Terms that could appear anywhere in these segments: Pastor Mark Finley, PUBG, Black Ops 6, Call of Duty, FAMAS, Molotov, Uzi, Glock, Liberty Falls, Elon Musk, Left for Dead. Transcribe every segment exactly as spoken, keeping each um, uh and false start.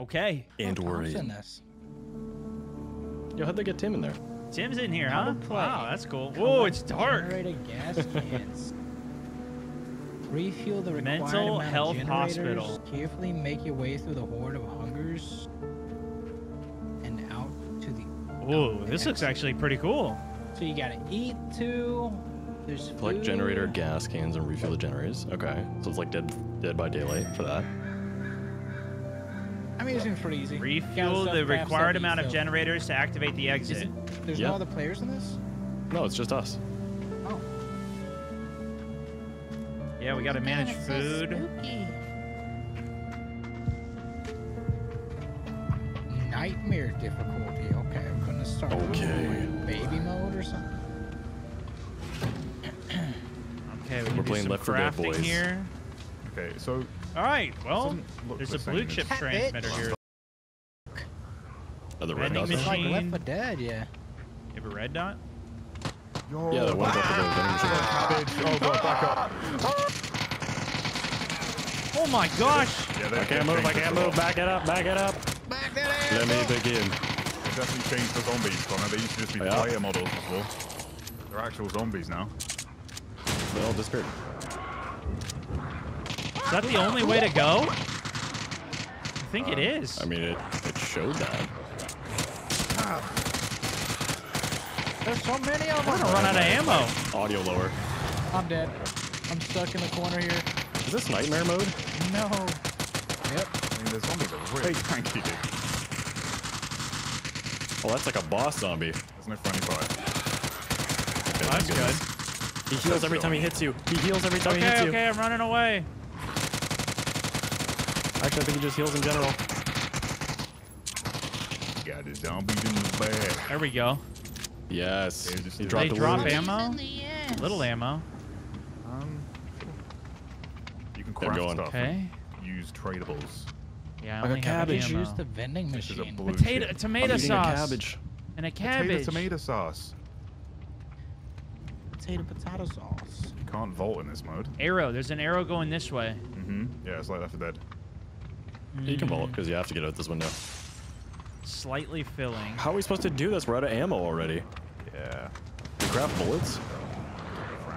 Okay. And oh, we're in. This. Yo, how'd they get Tim in there? Tim's in here, huh? Wow, that's cool. Come Whoa, it's dark. Gas cans. Refuel the required mental health hospital. Carefully make your way through the horde of hungers and out to the. Whoa, this looks actually pretty cool. So you gotta eat too. There's food. Collect generator gas cans and refuel the generators. Okay, so it's like Dead, Dead by Daylight for that. I mean, it seems pretty easy. Refuel the required amount of generators to activate the exit. There's no other players in this? No, it's just us. Oh. Yeah, we gotta manage food. Nightmare difficulty. Okay, I'm gonna start with baby mode or something. Okay, we're playing Left for Dead, boys. Here. Okay, so. All right. Well, there's a blue chip transmitter here. Oh, the red dot. It's like Left for Dead, yeah. You have a red dot? Yo. Yeah, the one Left for Dead vending machine. Oh, God, back up. Oh my gosh! Yeah, I can't move. I can't move. Back it up. Back it up. Back it up. Let me begin. They definitely changed the zombies, Connor. They used to just be yeah. player models before. They're actual zombies now. They all disappeared. Is that the only way to go? I think uh, it is. I mean, it, it showed that. Uh, There's so many of them. I'm gonna run out of ammo. Audio lower. I'm dead. I'm stuck in the corner here. Is this nightmare mode? No. Yep. I mean, the zombies are really cranky, dude. Well, that's like a boss zombie. That's no funny part. Okay, that's, that's good. good. He heals every time he hits you. He heals every time okay, he hits okay, you. Okay, okay, I'm running away. Actually, I think he just heals in general. Got his zombies in the bag. There we go. Yes. They, just, they, they the drop wound. ammo? Yes. Little ammo. Um, you can craft stuff. Okay. Use tradables. Yeah, I only like a cabbage. Use the vending machine. A Potato, a tomato sauce. A cabbage. And a cabbage. Potato, tomato sauce. Potato, potato sauce. You can't vault in this mode. Arrow. There's an arrow going this way. Mm-hmm. Yeah, it's like Left for Dead. You can vault because you have to get out this window. Slightly filling. How are we supposed to do this? We're out of ammo already. Yeah. We craft bullets.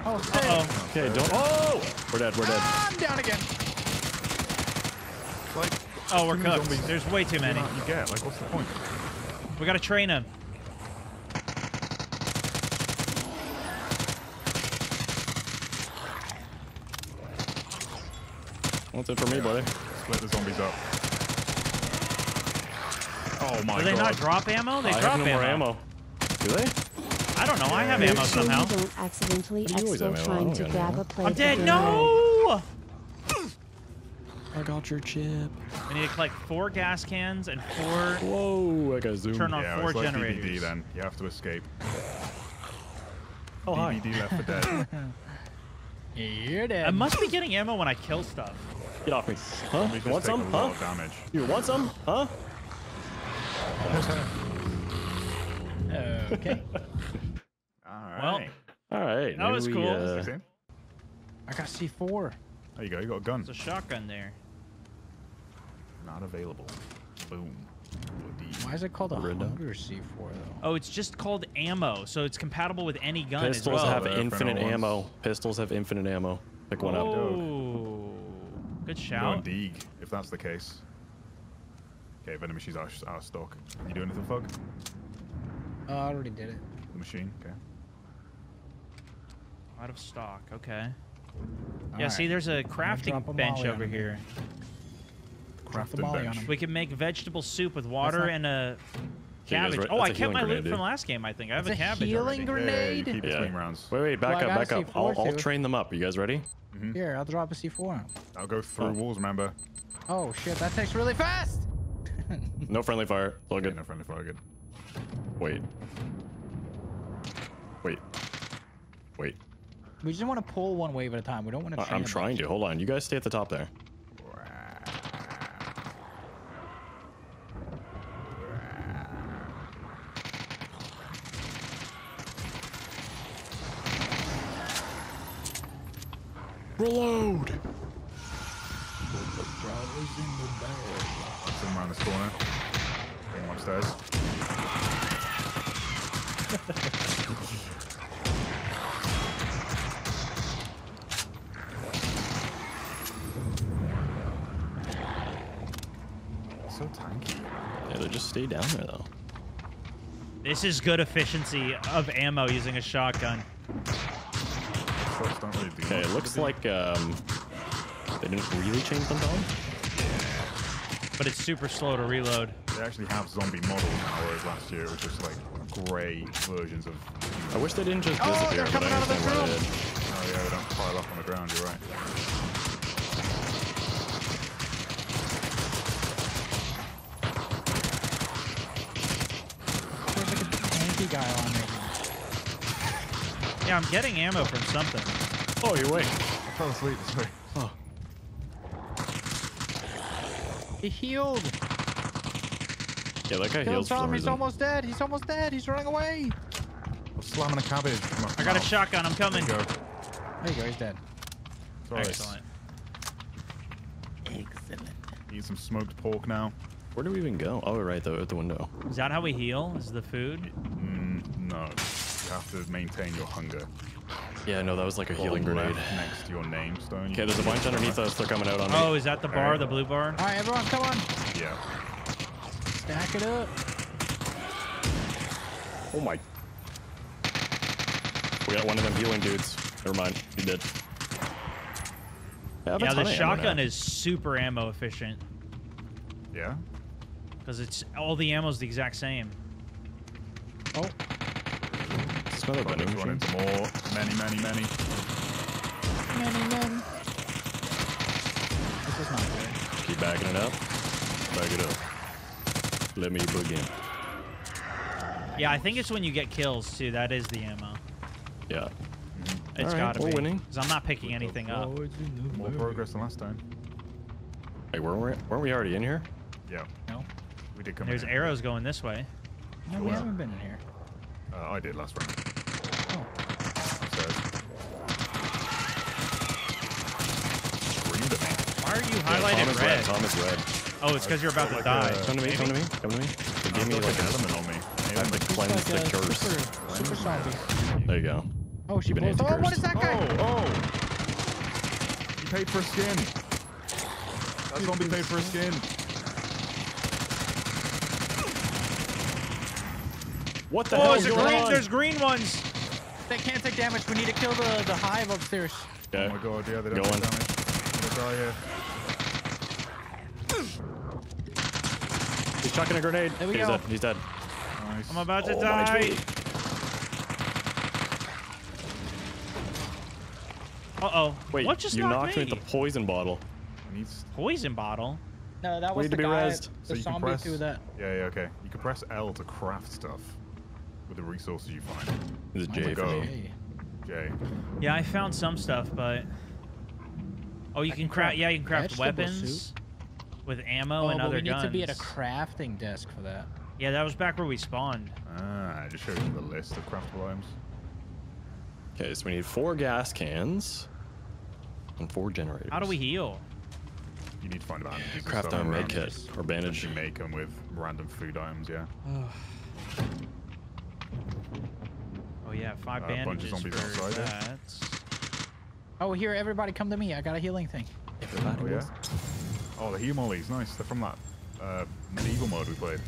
Oh, uh-oh. Okay, don't. Oh! We're dead. We're dead. I'm down again. Like, oh, we're cooked. Zombies. There's way too many. You get like, what's the point? We gotta train them. What's it for me, buddy? Split the zombies up. Oh my god. Do they not drop ammo? They drop ammo. Do they? I don't know. I have ammo somehow. Don't accidentally explode trying to grab a plate. I'm dead. No! I got your chip. We need to collect four gas cans and four. Whoa! I got zoomed. Turn on four generators. D V D then. You have to escape. Oh hi. D V D Left for Dead. You're dead. I must be getting ammo when I kill stuff. Get off me. Huh? You want some? Huh? You want some? Huh? Okay. Alright. Well, Alright. That was we, cool. Uh... I got C four. There you go. You got a gun. There's a shotgun there. Not available. Boom. Why is it called a Hunger C four, though? Oh, it's just called ammo, so it's compatible with any gun as well. Pistols have infinite ammo. Pistols have infinite ammo. Pick one up. Oh. Good shout. Deeg, if that's the case. Okay, vending machine's our, our stock. You do anything, Fug? Oh, I already did it. The machine, okay. Out of stock, okay. All yeah, right. See, there's a crafting bench over here. Crafting bench. We can make vegetable soup with water not... and a cabbage. Right. Oh, I kept my loot from last game, I think. I have that's a cabbage. A healing already. grenade? Yeah, yeah, yeah. Between rounds. Wait, wait, back well, up, back up. I'll, I'll train them up. You guys ready? Mm-hmm. Here, I'll drop a C four. I'll go through oh. walls, remember? Oh shit, that takes really fast! No friendly fire. It's all good. Yeah, no friendly fire, good. Wait. Wait. Wait. We just want to pull one wave at a time. We don't want to. Train I'm trying to. Hold on. You guys stay at the top there. Reload! Put the brothers in the barrel. him around this corner. Getting upstairs. So tanky. Yeah, they'll just stay down there though. This is good efficiency of ammo using a shotgun. Okay, it looks like um, they didn't really change them down. But it's super slow to reload. They actually have zombie models now, whereas last year it was just like grey versions of... I wish they didn't just disappear, oh, but I don't understand why they did. Oh yeah, they don't pile up on the ground, you're right. There's like a tanky guy on there. Yeah, I'm getting ammo from something. Oh, you're awake. I fell asleep, sorry. Oh. He healed. Yeah, that guy heals for him. He's almost dead. He's almost dead. He's running away. I'm slamming a cabbage. I got a shotgun. I'm coming. There you go. There you go. He's dead. Sorry. Excellent. Excellent. Need some smoked pork now. Where do we even go? Oh, we're right though, at the window. Is that how we heal? Is the food? Mm, no. You have to maintain your hunger. Yeah, no, that was like a Hold healing grenade. Next to your name, Stone. Okay, there's a bunch underneath us. They're coming out on me. Oh, is that the bar, the blue bar? All right, everyone, come on. Yeah. Stack it up. Oh, my. We got one of them healing dudes. Never mind. He did. Yeah, yeah, the shotgun is super ammo efficient. Yeah? Because it's all the ammo's the exact same. Oh. Another vending machine. Into more. Many, many, many. Many, many. This is not good. Keep backing it up. Back it up. Let me begin. Yeah, I think it's when you get kills, too. That is the ammo. Yeah. Mm-hmm. It's right, gotta we're be. Winning. Because I'm not picking anything up. More progress than last time. Hey, weren't we, we already in here? Yeah. No. We did come There's in. There's arrows going this way. No, we haven't been in here. Uh, I did last round. Oh. Screamed at me. Why are you highlighting yeah, red? Thomas red. Oh, it's because you're about to like die. A, come to me, come to me, come to me. They gave me like an element on me. I had to cleanse the curse. Super, super zombie. There you go. Oh, she been anti-cursed. Oh, what is that guy? Oh, oh. He paid for a skin. That zombie paid for a skin. What the oh, hell is going green, on? There's green ones. They can't take damage. We need to kill the, the hive upstairs. Okay. Oh my god, yeah, they don't take damage. They die here. He's chucking a grenade. There we okay, go. He's dead. He's dead. Nice. I'm about to oh, die. Uh-oh. Wait, what just you knocked, knocked me? me with the poison bottle. Poison bottle? No, that was the guy. The so zombie press, threw that. Yeah, yeah, okay. You can press L to craft stuff. With the resources you find. There's a J for me. J. Yeah, I found some stuff, but oh, you I can craft. Yeah, you can craft weapons soup. with ammo oh, and but other we guns. We need to be at a crafting desk for that. Yeah, that was back where we spawned. Ah, I just showed you the list of craftable items. Okay, so we need four gas cans and four generators. How do we heal? You need to find out. Craft iron med kit or bandage. You make them with random food items. Yeah. Oh, yeah, five uh, bandages for outside, that. Yeah. Oh, here, everybody come to me. I got a healing thing. Everybody oh, yeah? Oh, the heal mollies. Nice. They're from that uh, medieval mode we played.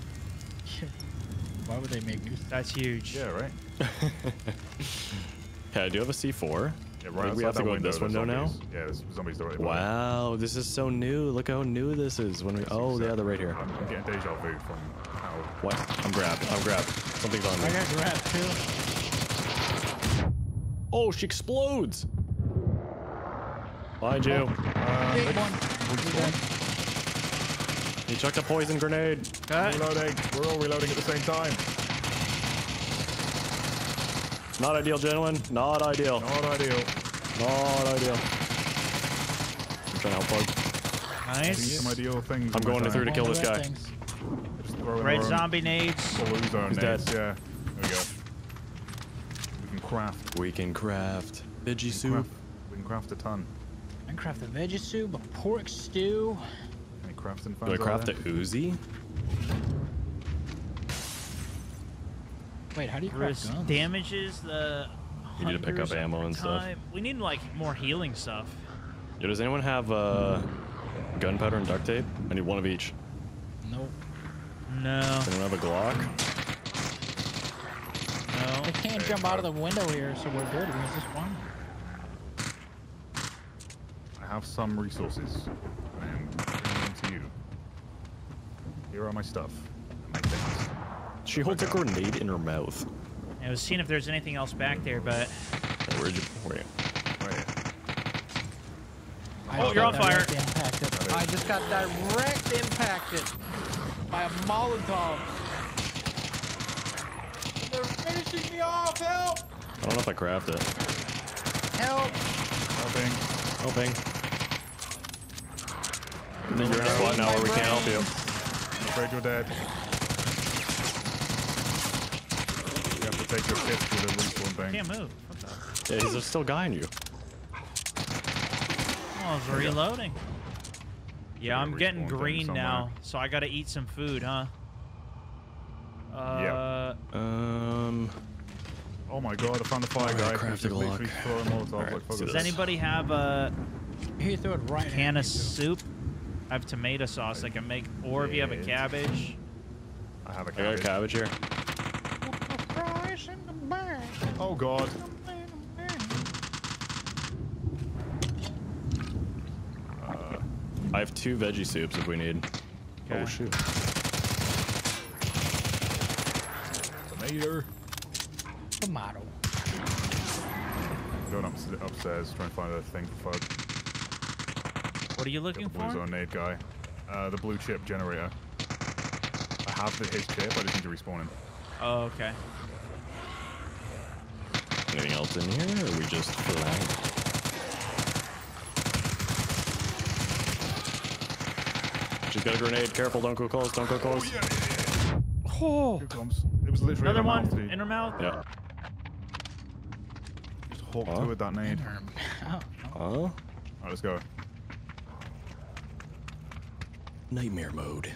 Why would they make this? That's huge. Yeah, right? Yeah, I do have a C four. Yeah, right. I think we have to go in this window now. Yeah, there's zombies there right behind. Wow, this is so new. Look how new this is. When we Oh, yeah, they're right here. I'm getting deja vu from how... What? I'm grabbed. I'm grabbed. Something's on me. I got grabbed, too. Oh, she explodes! Behind you. Uh, Big one. one. He chucked a poison grenade. Okay. Reloading. We're all reloading at the same time. Not ideal, gentlemen. Not ideal. Not ideal. Not ideal. I'm trying to help bug. Nice. Some ideal things I'm going through to kill this guy. Red zombie nades. We'll lose our nades. Yeah. There we go. Craft. We can craft veggie we can soup. Craft, we can craft a ton. I can craft a veggie soup, a pork stew. Crafting Do I craft a Uzi? Wait, how do you craft guns? Damages the. You need to pick up ammo and stuff. We need like more healing stuff. Yo, does anyone have uh, gunpowder and duct tape? I need one of each. Nope. No. Does anyone have a Glock? No. They can't hey, jump out of the window here, so we're good. There's just one. I have some resources. I am bringing them to you. Here are my stuff. My things. She holds a grenade in her mouth. I was seeing if there's anything else back there, but. Oh, where'd you, wait. Wait. Oh, you're on fire. I just got direct impacted by a Molotov. They're finishing me off. Help! I don't know if I grabbed it. Help! Helping. Helping. I think you're in a spot now where we can't help you. I'm afraid you're dead. You have to take your hits with a lethal thing. Can't move. What the? Yeah, he's still guying you. Oh, I was reloading. Yeah, I'm getting green now, so I gotta eat some food, huh? Uh, yeah. Um. Oh my god, I found the fire guy. Does anybody have a can of soup? I have tomato sauce I can make, or if you have a cabbage. I have a cabbage. I got a cabbage here. Oh god. Uh, I have two veggie soups if we need. Okay. Oh shoot. Tomato. Tomato. I'm going upstairs, upstairs trying to find a thing for fudge. What are you looking for? Blue nade guy. Uh, the blue chip generator. I have the his chip. I just need to respawn him. Oh okay. Anything else in here, or are we just flying? She's got a grenade. Careful, don't go close, don't go close. Oh, yeah, yeah. Oh. Here comes. It was literally another one mouth, in her mouth. Yeah. Just hawk huh? through with that nade. Huh? Alright, let's go. Nightmare mode.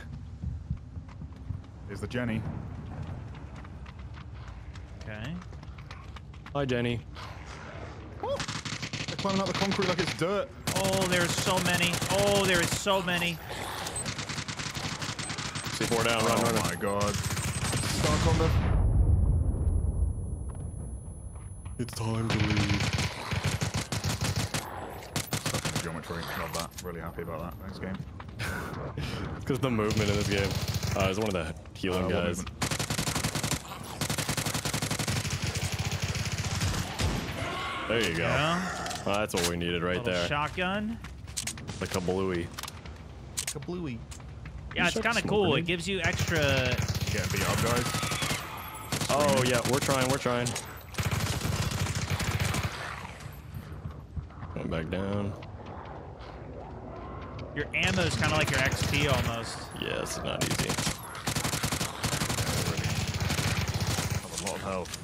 Here's the Jenny. Okay. Hi, Jenny. Oh, they're climbing up the concrete like it's dirt. Oh, there's so many. Oh, there is so many. C four down. Run, oh, run. Oh, my God. Stuck on them. It's time to leave. Stuck in the geometry. Love that. Really happy about that. Next game. It's because the movement in this game. Uh, it's one of the healing uh, guys. There you go. Yeah. Well, that's what we needed right Little there. Shotgun. The kablooey. Kablooey. Yeah, it's kind of cool. It gives you extra. Yeah, be up, guys. Oh yeah, we're trying. We're trying. Going back down. Your ammo is kind of like your X P almost. Yeah, it's not easy. Have a lot of health.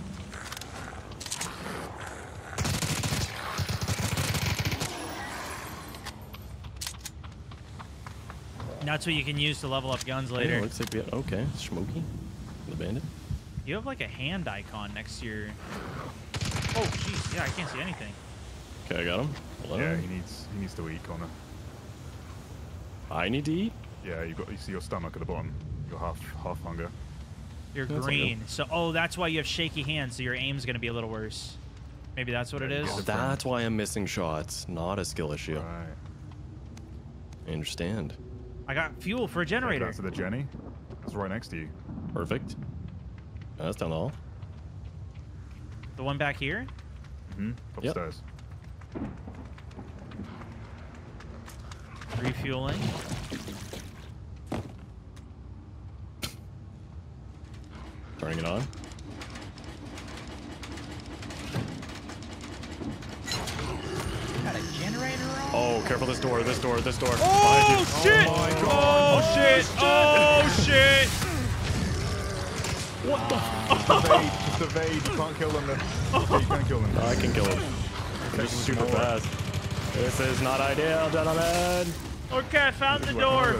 That's what you can use to level up guns later. It looks like we have, okay, Smokey, the bandit. You have like a hand icon next to your. Oh jeez, yeah, I can't see anything. Okay, I got him. Hello. Yeah, he needs he needs to eat, Connor. I need to eat. Yeah, you got you see your stomach at the bottom. You're half half hunger. You're that's green, so oh, that's why you have shaky hands. So your aim's gonna be a little worse. Maybe that's what yeah, it is. Oh, that's why I'm missing shots. Not a skill issue. Right. I understand. I got fuel for a generator. That's the Jenny. That's right next to you. Perfect. No, that's down the hall. The one back here? Mm-hmm. Upstairs. Yep. Refueling. Turning it on. Got a generator on? Oh, careful this door, this door, this door. Oh shit! Oh, my God. Oh shit! Oh shit! What the? Just evade, just evade. You can't kill them. Then. You can't kill them. No, I can kill them. They're super fast. This is not ideal, gentlemen. Okay, I found the door.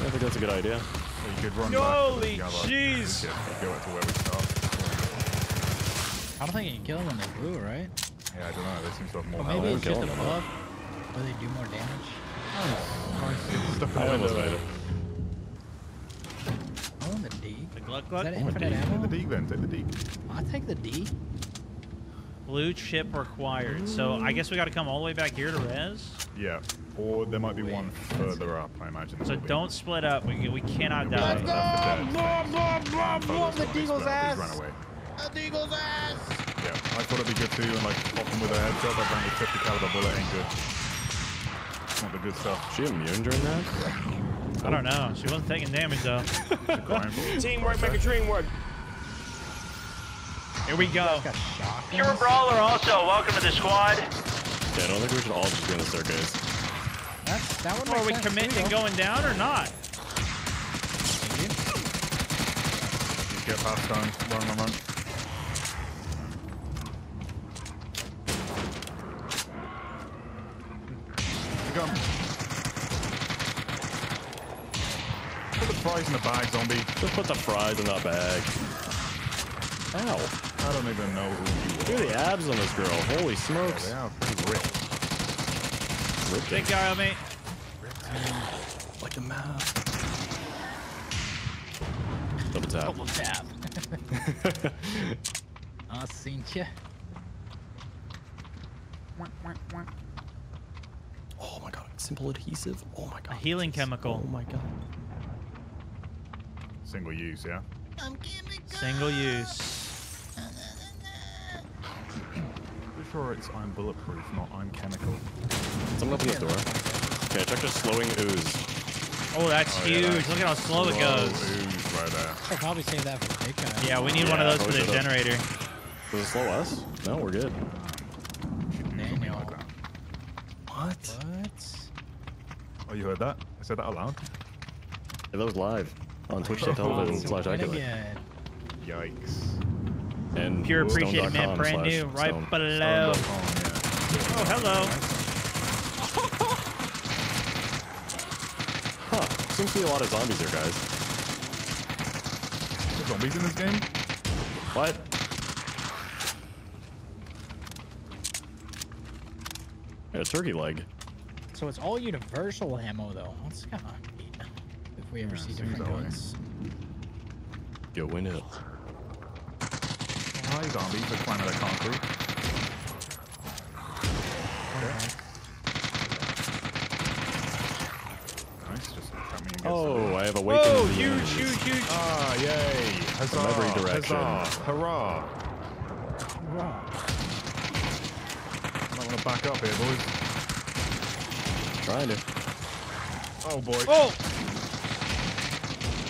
I think that's a good idea. Well, you could run Holy jeez! Go to where we start. I don't think you can kill them when they're blue, right? Yeah, I don't know. They seem to have more. Well, maybe it's just above, where they do more damage. Oh, stuff in the window. I want the D. The gluck gluck. Is that infinite ammo? Take the D then. Take the D. I'll take the D. Blue chip required. Ooh. So I guess we got to come all the way back here to res. Yeah, or there might be Wait, one further up, I imagine. So don't be. split up. We we cannot die. Let's go! Blow, blow, blow, blow the deagle's ass! The deagle's ass! Yeah, I thought it'd be good too, and like pop him with a headshot. That only fifty caliber bullet ain't good. It's not the good stuff. She immune during that? Yeah. I don't know. She wasn't taking damage though. Teamwork make a dream work. Here we go. You're a brawler also. Welcome to the squad. Yeah, I don't think we should all just be in the staircase. That's, that would make Are we committing to going down or not? Just get past down. Run, run, run. Here we go. Put the fries in the bag, zombie. Just put the fries in that bag. Ow. I don't even know who you are. Look at the abs on this girl. Holy smokes. Yeah, they are pretty ripped. Ripped. Big guy on me. Ripped. Like a map. Double tap. Double tap. I seen ya. Oh my god. Simple adhesive. Oh my god. A healing chemical. Oh my god. Single use, yeah? I'm Single use. Sure, it's I'm bulletproof, not I'm chemical. Someone open this door. Okay, check the slowing ooze. Oh, that's oh, huge. Yeah, that's Look at how slow, slow it goes. Ooze right there. I'll probably save that for the takeout. Yeah, we need yeah, one of those for the generator. Have. Does it slow us? No, we're good. Manual. Like that. What? What? Oh, you heard that? I said that out loud. Yeah, that was live on Twitch dot television slash Acolyte. Yikes. And Pure appreciated man, brand new, right stone. below. Stone. Oh, hello. Huh, seems to be a lot of zombies here, guys. There's zombies in this game? What? Yeah, a turkey leg. So it's all universal ammo, though. What's going on? If we ever yeah, see different guns. Yo, win it. Hi, zombies are climbing that concrete. Okay. Nice, just come in and get Oh, some. I have awakened. Oh, huge, huge, huge. Ah, yay. Huzzah, From every direction. Huzzah, hurrah. Hurrah. I don't want to back up here, boys. I'm trying to. Oh, boy. Oh!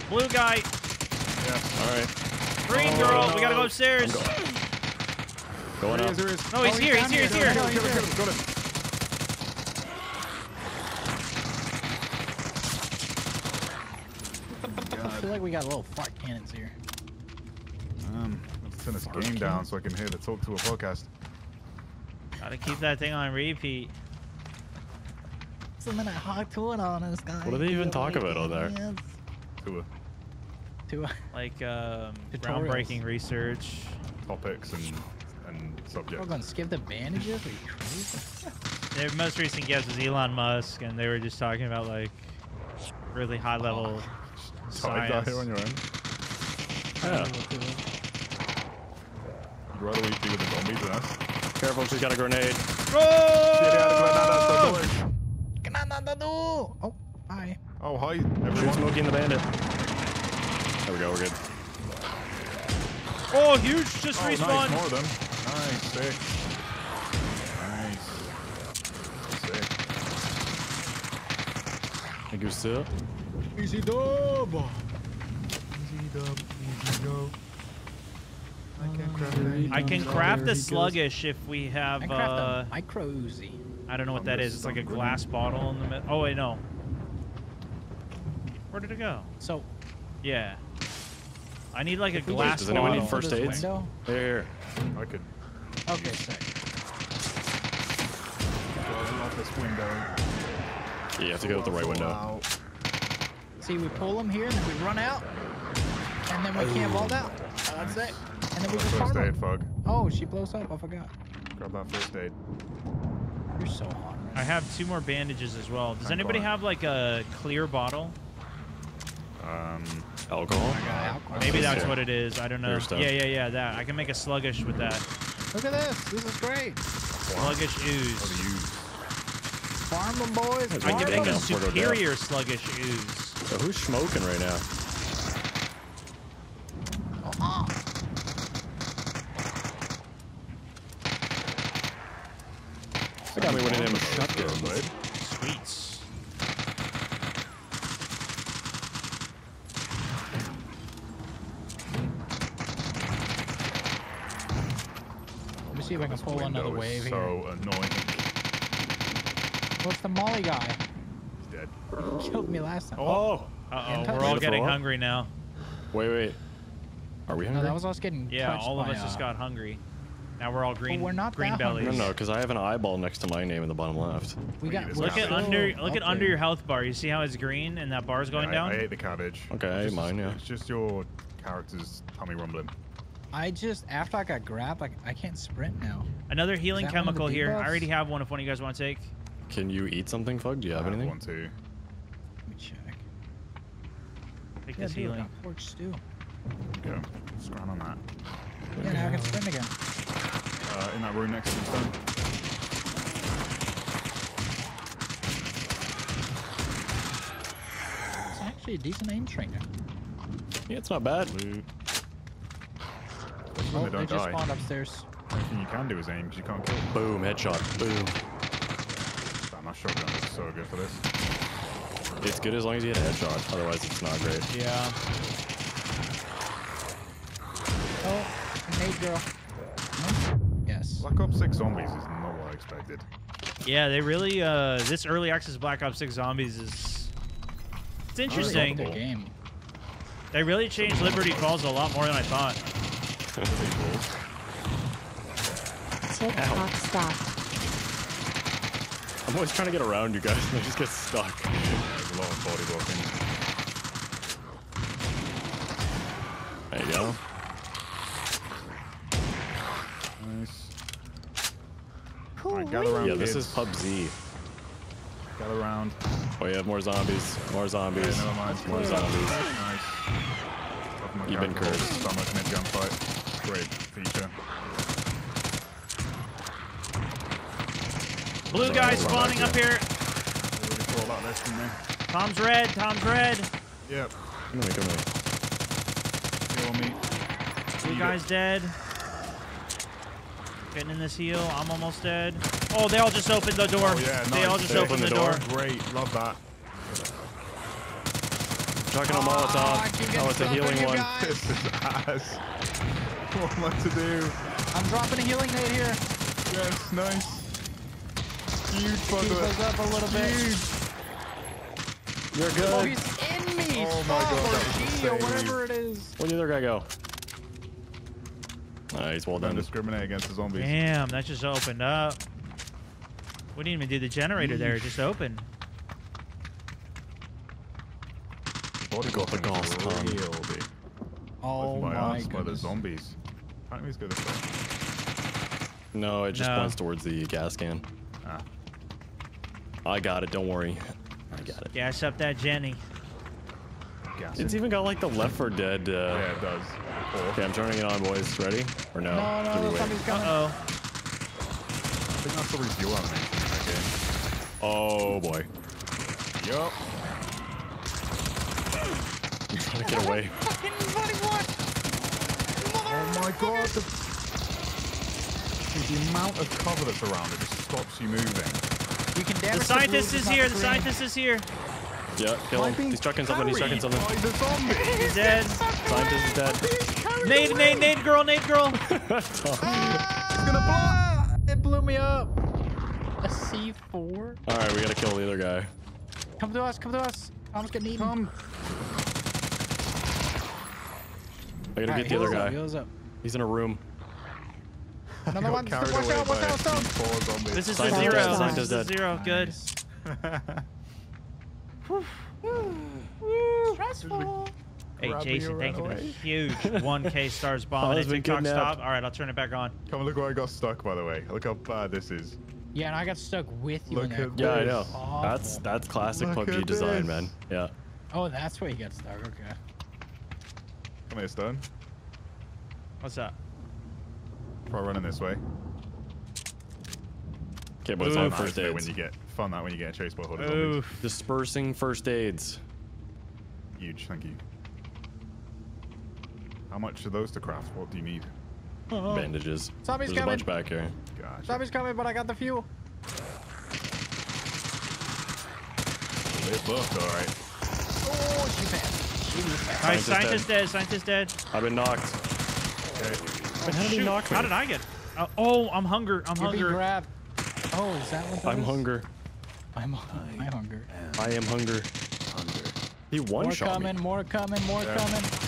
Blue guy. Yeah, alright. Green girl, oh, we gotta go upstairs. Go. Going there up. Is, is. No, he's, oh, here, he's here, he's here, he's here. I feel like we got a little fart cannons here. Um, let's turn this fart game cannon. down so I can hear the talk to a podcast. Gotta keep that thing on repeat. Something I hawk to it on us, guys. What do they even talk about on there? Tua. Like um, groundbreaking research, topics, and and subjects. We're gonna skip the bandages. Are you crazy? Their most recent guest was Elon Musk, and they were just talking about like really high level oh. science. Out here on your own. Yeah. You'd rather we do with the zombies than us. Careful, she's got a grenade. Oh! Oh, hi. Oh, hi. Everyone's smoking the bandit. There we go, we're good. Oh, huge! Just oh, respawned! Nice, more of them. Nice, sick. Nice. Sick. Thank you, sir. Easy dub! Easy dub, easy dub. I can craft a... I can craft a sluggish if we have, uh... I craft a micro Uzi. I don't know what that is. It's like a glass bottle in the middle. Oh, wait, no. Where did it go? So... Yeah. I need like a glass. Does anyone need first aid? Here, here. I could. Okay, sick. Off this window. Yeah, you have to go out the right window. Is See, we pull them here, and then we run out, and then we Ooh. camp all out. That's it. And then we just farm them. Fog. Oh, she blows up. I forgot. Grab that first aid. You're so hot. Man. I have two more bandages as well. Does I'm anybody gone. have like a clear bottle? Um, alcohol. alcohol. Maybe that's yeah. what it is. I don't know. Yeah, yeah, yeah. That I can make a sluggish with that. Look at this. This is great. Sluggish ooze. Farm them, boys. Farm I can make a superior sluggish ooze. So who's smoking right now? Uh-huh. I got me one of them shotguns, right? Sweets. Let me see if I can pull another wave here. So annoying. What's the Molly guy? He's dead. He killed me last time. Oh! Uh oh, we're all getting hungry now. Wait, wait. Are we hungry? No, that was us getting Yeah, all of us uh... just got hungry. Now we're all green, oh, we're not green bellies. No, no, because I have an eyeball next to my name in the bottom left. We got, look at under look at under your health bar. You see how it's green and that bar's going yeah, I, down? I ate the cabbage. Okay, I ate mine, yeah. It's just your character's tummy rumbling. I just, after I got grabbed, I, I can't sprint now. Another healing chemical here. I already have one if one of you guys want to take. Can you eat something, Fug? Do you have I anything? I want to. Let me check. Take yeah, this dude, healing. Pork stew. There we go. Scroll on that. Yeah, now I can sprint again. Uh, in that room next to the stone. It's actually a decent aim trainer. Yeah, it's not bad. Blue. Oh, they, they just die. spawned upstairs. The only thing you can do is aim because you can't kill. Boom, headshot. Boom. My shotgun is so good for this. It's good as long as you hit a headshot, otherwise it's not great. Yeah. Oh, nade girl. Huh? Yes. Black Ops six zombies is not what I expected. Yeah, they really, uh, this early access Black Ops six zombies is, it's interesting. Really game. They really changed Liberty Falls a lot more than I thought. Tick tock stop. I'm always trying to get around you guys and I just get stuck. Yeah, there's a lot of body blocking. There you go. Nice. Cool. Right, gather around, yeah, kids. This is P U B G. Gather around. Oh yeah, more zombies. More zombies. Yeah, never mind. More zombies. Nice. You've been cursed. So much mid-jump fight. Great feature. Blue so guy spawning up here. Tom's red. Tom's red. Yep. Come here, come here. Heal me. Blue guy's dead. Getting in this heal. I'm almost dead. Oh, they all just opened the door. Oh, yeah, nice. They all just they opened, opened the, the door. door. Great. Love that. Chucking a Molotov. Oh, it's a healing one. This is ass. What am I to do? I'm dropping a healing nade here. Yes, nice. Huge us up a little bit. Huge. You're good. Oh, he's in me. Oh my God, that was or whatever it is. Where'd the other guy go? Nice, uh, he's well done. Discriminate against the zombies. Damn, that just opened up. We didn't even do the generator Yeesh. there. It just opened. Body got the gauze pump. Oh my ass by the zombies. Apparently it's good effect. No, it just no. points towards the gas can. Ah. I got it, don't worry. I got it. Gas up that Jenny. Gas it's it. even got like the Left for Dead. Uh... Yeah, it does. Cool. Okay, I'm turning it on, boys. Ready? Or no? No, no, no, something's coming. Uh-oh. I think that's the refuel on me. Okay. Oh, boy. Yup. I'm trying to get away. Fucking bloody what? Oh my God. The, the amount of cover that's around it just stops you moving. You can the scientist the is here. The green. scientist is here. Yeah, kill him. He's chucking something. He's chucking something. Oh, he's, he's, he's dead. Scientist is dead. Nade, nade, nade, girl, nade, girl. ah, it's gonna blow. It blew me up. A C four. All right, we gotta kill the other guy. Come to us. Come to us. I'm just gonna need him. I gotta right, get the other up, guy. Up. He's in a room. Another one. Watch out, watch out, stop. This is the zero. This is the zero. Good. asshole. Hey, Jason, thank you for the huge one K stars bomb. Oh, TikTok stop. All right, I'll turn it back on. Come on, look where I got stuck, by the way. Look how bad this is. Yeah, and I got stuck with you. Look at yeah, I know. Awful. That's that's classic look P U B G design, man. Yeah. Oh, that's where you got stuck. Okay. Come here, Stone. What's up? Probably running this way. Okay, but it's on first aid when you get fun that when you get chased by a horde of zombies. Dispersing first aids. Huge, thank you. How much are those to craft? What do you need? Uh-huh. Bandages. Zombies There's coming. There's a bunch back here. Gotcha. Zombies coming, but I got the fuel. They both all right. Oh, she passed. She was passed. All right, scientist dead. dead. Scientist dead. I've been knocked. Okay. Oh, but how did he knock me? How did I get? Uh, oh, I'm hunger. I'm hunger. You're grabbed. Oh, is that what that I'm is? hunger. I'm, I'm hunger. I am hunger. Hunger. He one more shot coming, me. More coming. More yeah. coming. More coming.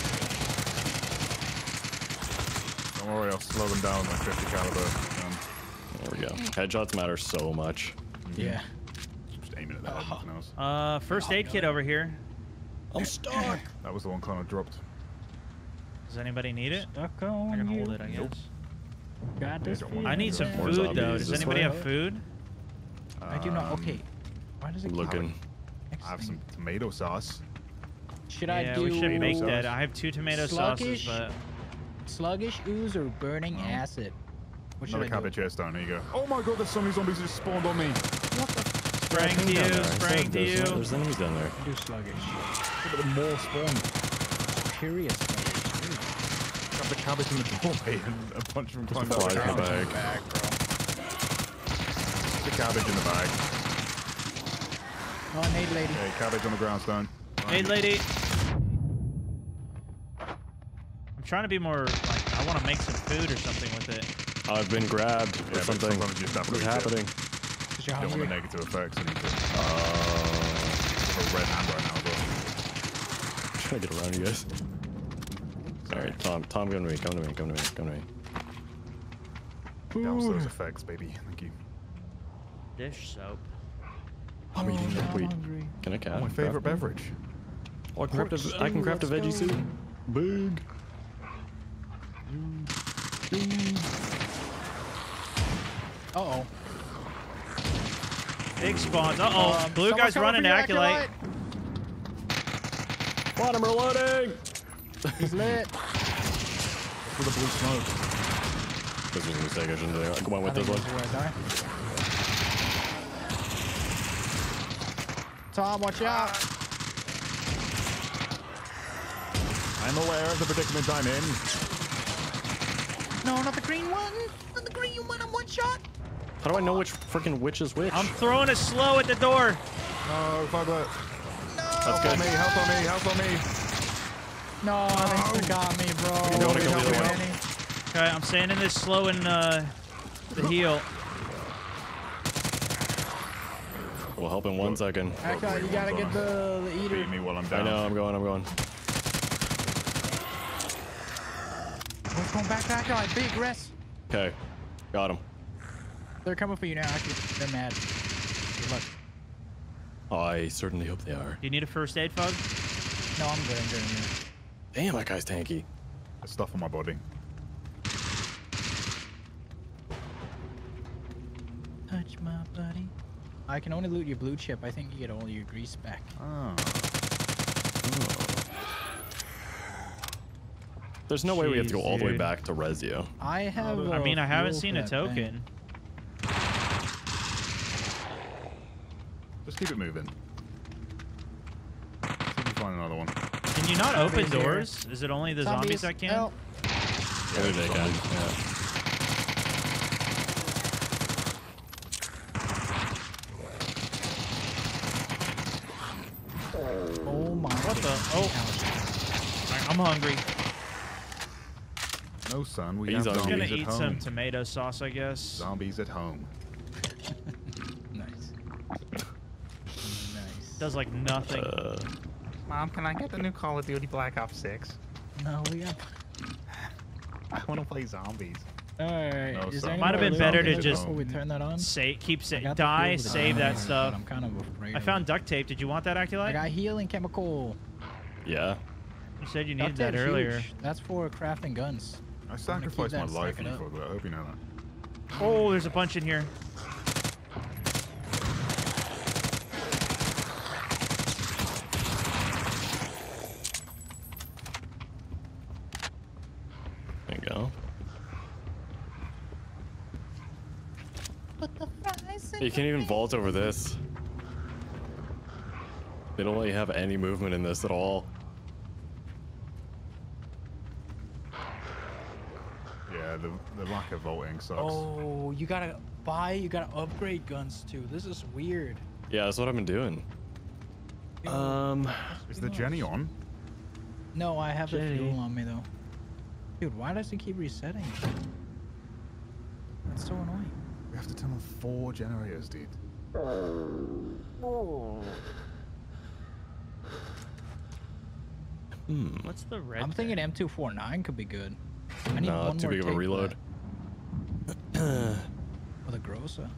Don't worry, I'll slow them down with my fifty caliber. Um, there we go. Headshots matter so much. Yeah. Just aiming at that. Uh, nothing else. Uh, first aid kit over here. I'm stuck. That was the one Connor dropped. Does anybody need it? Stuck on I can you. hold it, I guess. Nope. Got this. I need some food zombies. though. Does anybody have food? Um, I do not. Okay. Why does it? Looking. I have some tomato sauce. Should I yeah, do? Yeah, we should make that. I have two tomato Sluggish? sauces, but. Sluggish ooze or burning oh. acid? What Another cabbage chest down. There you go. Oh my god, there's so many zombies just spawned on me. What the? Sprang to you, sprang to you. There's enemies down there. Do sluggish. Look at the more spawn. Curious. Got the cabbage in the doorway and a bunch of them climbed out the cabbage. Flies in the bag. The cabbage in the bag. Oh, an aid lady. Okay, cabbage on the ground, Stone. Aid lady. I'm trying to be more, like, I want to make some food or something with it. I've been grabbed yeah, or something. What's happening? You don't want the negative effects. I need to, uh, a red hand right now, bro. Trying to get around you guys. Alright, Tom, Tom, come to me, come to me, come to me, come to me. Douse those effects, baby. Thank you. Dish soap. I'm oh, eating that wheat. Can I craft? Oh, my favorite beverage. Oh, I, craft a, I can craft a veggie soup. Big. Uh-oh. Big spawns. Uh-oh. Um, Blue guy's running to Aculite. Bottom reloading. He's lit. For the blue smoke. This was a mistake. I shouldn't do that. Come on with this one. Tom, watch out. I'm aware of the predicament I'm in. No, not the green one! Not the green one, I'm one shot! How do I know which freaking witch is which? I'm throwing a slow at the door! No, fuck that. No! Help on me, help on me, help on me! No, oh. They got me, bro. You want to go the other way? Okay, I'm standing this slow in uh, the heel. We'll help in one second. Actually, you gotta get the, the eater. Beat me while I'm down. I know, I'm going, I'm going. We're going back to Acolyte. Big rest. Okay. Got him. They're coming for you now. Actually, they're mad. Good luck. Oh, I certainly hope they are. Do you need a first aid, Fug? No, I'm good. I'm good. I'm good. Damn, that guy's tanky. There's stuff on my body. Touch my body. I can only loot your blue chip. I think you get all your grease back. Oh. Oh. There's no Jeez, way we have to go all dude. the way back to Rezio. I have. I mean, I haven't seen a token. Thing. Just keep it moving. See if we find another one. Can you not open doors? Is it only the zombies, zombies that can? No. Yeah, yeah, they can. Yeah. Oh my! What the? Oh! Right, I'm hungry. No, son, we have zombies gonna eat home. some tomato sauce, I guess. Zombies at home. Nice. Nice. Does like nothing. Uh, Mom, can I get the new Call of Duty Black Ops six? No, we have. I want to play zombies. All right. No, so might have been better to just we turn that on? Say, keep say, die, save that stuff. I'm kind of afraid. I found duct tape. Did you want that, Aculite? I got healing chemical. Yeah. You said you needed that earlier. Huge. That's for crafting guns. I sacrificed my life for that. I hope you know that. Oh, there's a bunch in here. There you go. Put the fries in you can't even vault over this. They don't let you have any movement in this at all. Yeah, the, the lack of vaulting sucks. Oh, you gotta buy, you gotta upgrade guns too. This is weird. Yeah, that's what I've been doing. Um, is the Jenny on? No, I have Jenny. the fuel on me though. Dude, why does it keep resetting? That's so annoying. We have to turn on four generators, dude. Oh. Hmm. What's the red? I'm thinking M two forty-nine could be good. I need no, one too more big of a reload. With a grossa.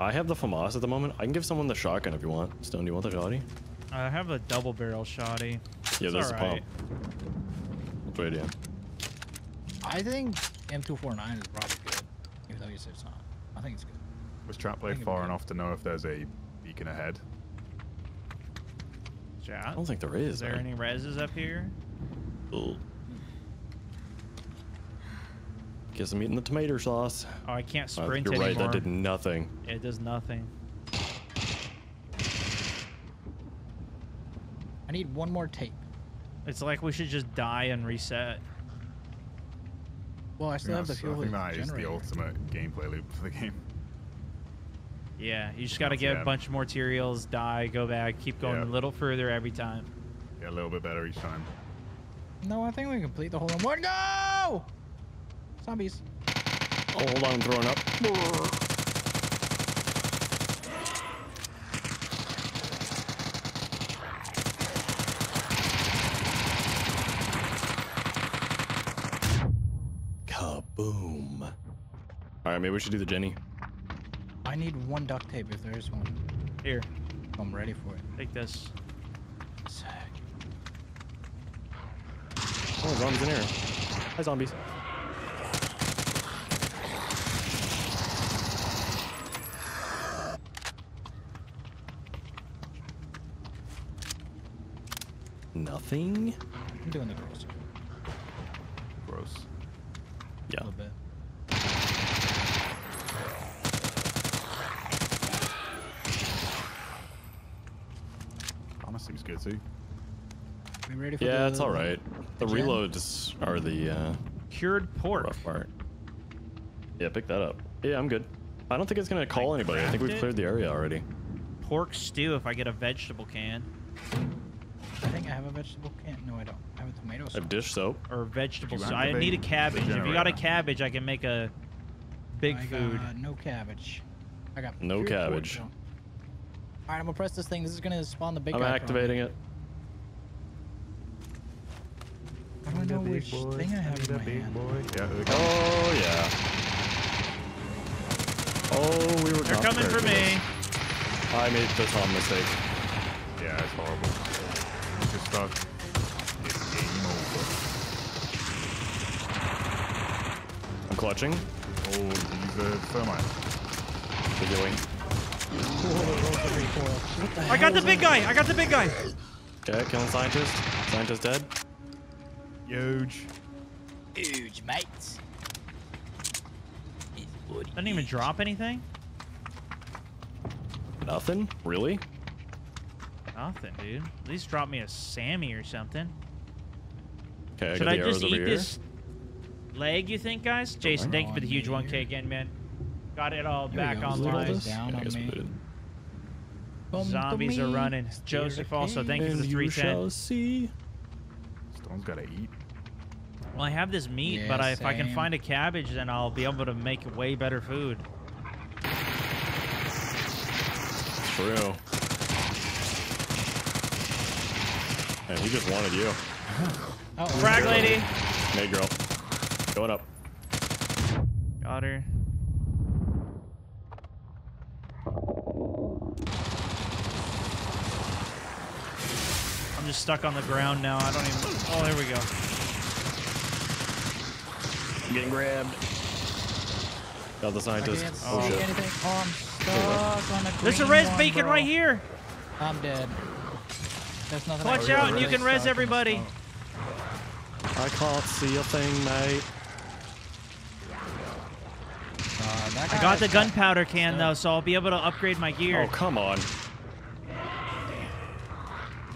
I have the FAMAS at the moment. I can give someone the shotgun if you want. Stone, do you want the shotty? I have the double barrel shotty. Yeah, there's a pump. That's right, yeah. I think M two forty-nine is probably good. Even though you say it's not. I think it's good. Was Trapblade far enough to know if there's a beacon ahead? Shot. I don't think there is. Is there man. any reses up here? Ooh. Guess I'm eating the tomato sauce. Oh, I can't sprint uh, you're anymore. You're right, that did nothing. It does nothing. I need one more tape. It's like we should just die and reset. Well, I still yeah, have the fuel. I think that is the ultimate gameplay loop for the game. Yeah, you just got to get a bunch more materials, die, go back, keep going yeah. a little further every time. Yeah, a little bit better each time. No, I think we complete the whole in one. No! Zombies. Oh, hold on, I'm throwing up. Kaboom. All right, maybe we should do the Jenny. I need one duct tape if there is one. Here. I'm ready for it. Take this. Sick. Oh, zombies in here. Hi, zombies. Nothing? I'm doing the gross. Gross. Yeah. A little bit. Seems good too. We ready for yeah, the, it's all right. The again? reloads are the uh, cured pork. Rough part. Yeah, pick that up. Yeah, I'm good. I don't think it's gonna call I anybody. I think we've cleared the area already. Pork stew. If I get a vegetable can. I think I have a vegetable can. No, I don't. I have a tomato sauce. I have dish soap. Or vegetable soap. I need a cabbage. If you got a cabbage, I can make a big I food. Got, uh, no cabbage. I got no cabbage. Pork, Alright, I'm gonna press this thing. This is gonna spawn the big I'm guy. I'm activating probably. it. I don't know which boy. thing I have in my hand. Yeah, oh, yeah. Oh, we were They're coming for me. I made the Tom mistake. Yeah, it's horrible. It's just stuck. It's game over. I'm clutching. Oh, he's a thermite. They're doing. I got the big guy! I got the big guy! Okay, killing scientist. Scientist dead. Huge. Huge, mate. Didn't even drop anything? Nothing? Really? Nothing, dude. At least drop me a Sammy or something. Okay, I Should I just eat this leg, you think, guys? Jason, thank you for the huge one K again, man. Got it all Here back online. Down on me. Zombies me. are running. Joseph also, thank you for the three ten. Stone's gotta eat. Well, I have this meat, yeah, but I, if I can find a cabbage, then I'll be able to make way better food. True. And he just wanted you. Oh, frag lady. Hey, girl. Going up. Got her. I'm just stuck on the ground now. I don't even... Oh, there we go. I'm getting grabbed. Got the scientist. Oh, shit. Oh, I'm stuck on the green There's a res one, beacon bro. right here. I'm dead. There's nothing. Watch out, and you can res everybody. I can't see a thing, mate. Uh, that guy I got the gunpowder can, though, so I'll be able to upgrade my gear. Oh, come on.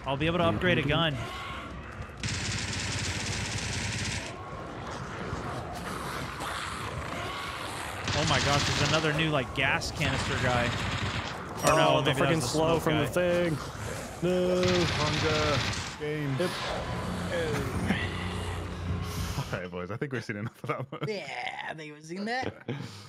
I'll be able to upgrade mm-hmm. a gun. Oh my gosh, there's another new, like, gas canister guy. Or oh, no, oh, the freaking slow the from guy. the thing. No. Hunger. Game. Yep. All right, boys, I think we've seen enough of that one. Yeah, I think we've seen that.